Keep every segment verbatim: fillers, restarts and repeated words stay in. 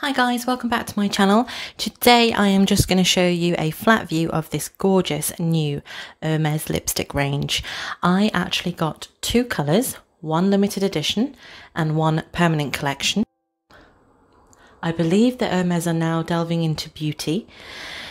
Hi guys, welcome back to my channel. Today I am just going to show you a flat view of this gorgeous new Hermes lipstick range. I actually got two colours, one limited edition and one permanent collection. I believe that Hermes are now delving into beauty.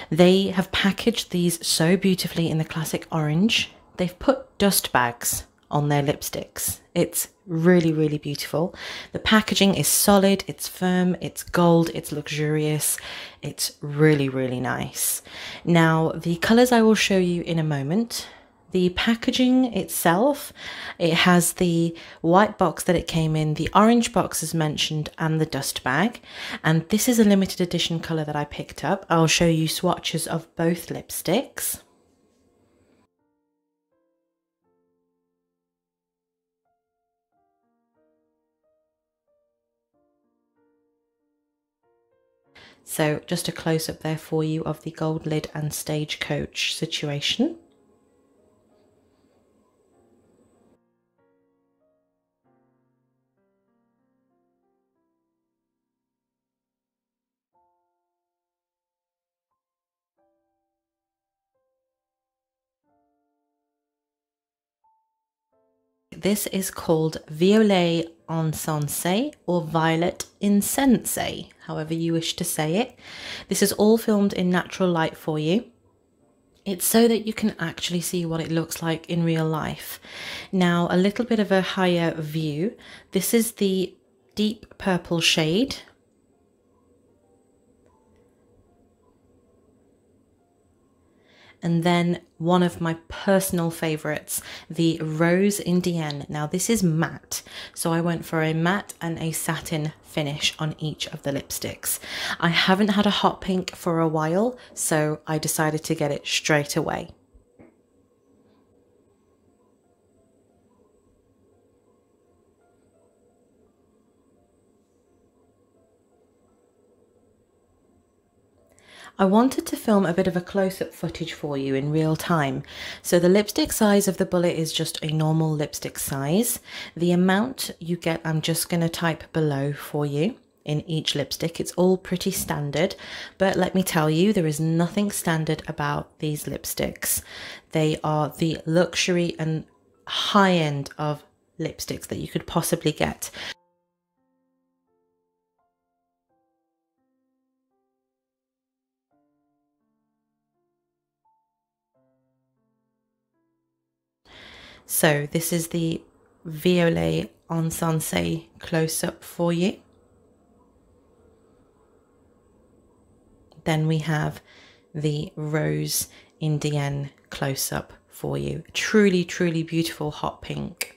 They have packaged these so beautifully in the classic orange. They've put dust bags on their lipsticks. It's really, really beautiful. The packaging is solid, it's firm, it's gold, it's luxurious, it's really, really nice. Now, the colours I will show you in a moment. The packaging itself, it has the white box that it came in, the orange box as mentioned, and the dust bag. And this is a limited edition colour that I picked up. I'll show you swatches of both lipsticks. So just a close-up there for you of the gold lid and stagecoach situation. This is called Violet Encensé or Violet Encensé, however you wish to say it. This is all filmed in natural light for you. It's so that you can actually see what it looks like in real life. Now, a little bit of a higher view. This is the deep purple shade. And then one of my personal favourites, the Rose Indienne. Now this is matte, so I went for a matte and a satin finish on each of the lipsticks. I haven't had a hot pink for a while, so I decided to get it straight away. I wanted to film a bit of a close-up footage for you in real time. So the lipstick size of the bullet is just a normal lipstick size. The amount you get, I'm just going to type below for you in each lipstick. It's all pretty standard, but let me tell you, there is nothing standard about these lipsticks. They are the luxury and high end of lipsticks that you could possibly get. So this is the Violet Encensé close-up for you. Then we have the Rose Indienne close-up for you. Truly, truly beautiful hot pink.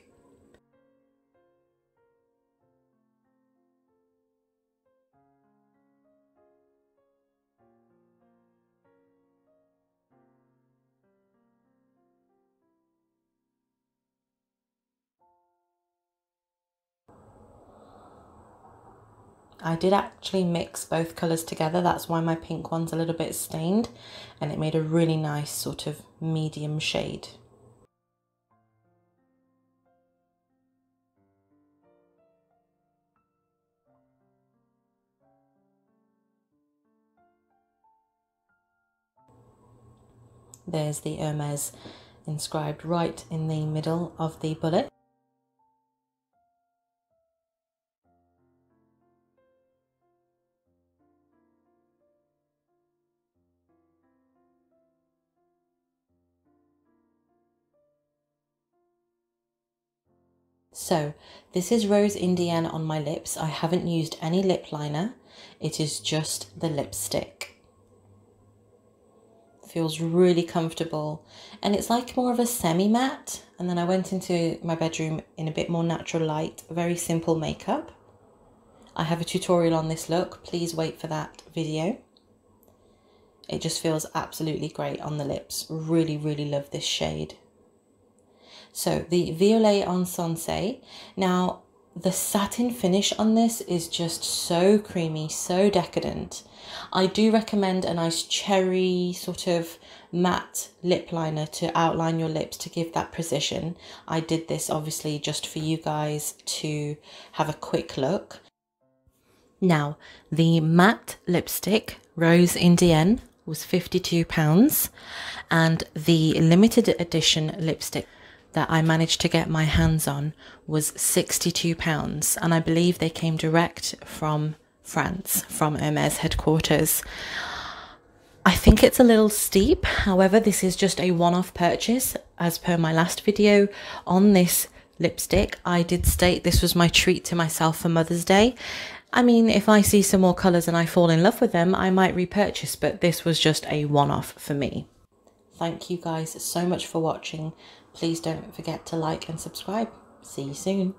I did actually mix both colours together, that's why my pink one's a little bit stained, and it made a really nice sort of medium shade. There's the Hermes inscribed right in the middle of the bullet. So this is Rose Indienne on my lips. I haven't used any lip liner. It is just the lipstick. Feels really comfortable and it's like more of a semi-matte. And then I went into my bedroom in a bit more natural light, very simple makeup. I have a tutorial on this look. Please wait for that video. It just feels absolutely great on the lips. Really, really love this shade. So the Violet Encensé. Now the satin finish on this is just so creamy, so decadent. I do recommend a nice cherry sort of matte lip liner to outline your lips to give that precision. I did this obviously just for you guys to have a quick look. Now, the matte lipstick, Rose Indienne, was fifty-two pounds, and the limited edition lipstick that I managed to get my hands on was sixty-two pounds, and I believe they came direct from France, from Hermes headquarters. I think it's a little steep, however this is just a one-off purchase. As per my last video on this lipstick, I did state this was my treat to myself for Mother's Day. I mean, if I see some more colours and I fall in love with them, I might repurchase, but this was just a one-off for me. Thank you guys so much for watching. Please don't forget to like and subscribe. See you soon.